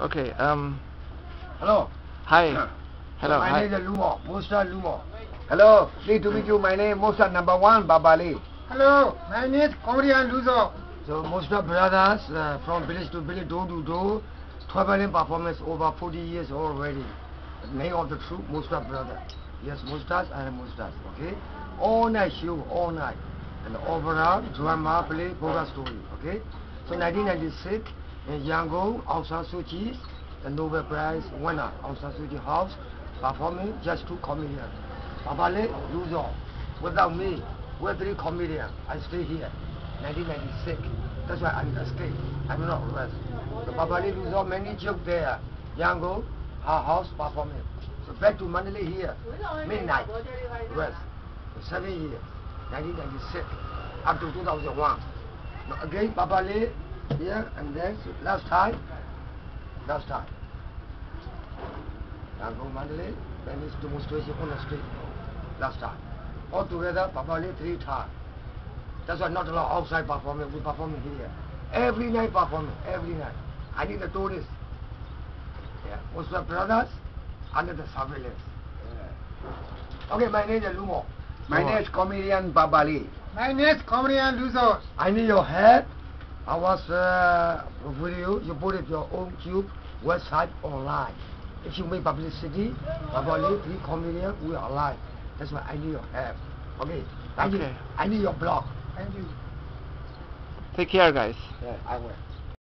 Okay. Hello. Hi. Hello. My name is Lumo. Moustache Lumo. Hello. Pleased to meet you. My name is Moustache number 1, Babali. Hello. My name is Koriya Lu Zaw. So Moustache Brothers from village to village, door to door, traveling performance over 40 years already. The name of the troupe, Moustache Brothers. Yes, Moustache and Moustache. Okay. All night show, all night. And overall drama play, program story. Okay. So 1996 in Yangon, Aung San Suu Kyi, the Nobel Prize winner, Aung San Suu Kyi house, performing just 2 comedians. Babali, Lu Zaw. Without me, we're 3 comedians. I stay here. 1996. That's why I'm escaped. I'm not arrested. So Babali, Lu Zaw, many jokes there. Yangon, her house performing. So back to Mandalay here. Midnight. Rest. 7 years. 1996. Up to 2001. Now again, Babali here and then last time. Yangon, Mandalay, then it's demonstration on the street. Last time. Altogether, Babali 3 times. That's why not a lot outside performing. We performing here. Every night performing. Every night. I need the tourists. Yeah. Moustache Brothers under the surveillance. Yeah. Okay, my name is Lumo. My name is comedian Babali. My name is comedian Lusos. I need your help. I was video. You put it your own cube website online. If you make publicity, Babali, 3 comedians, we are alive. That's why I need your help. Okay. Thank you. I need your blog. Thank you. Take care, guys. Yeah, I will.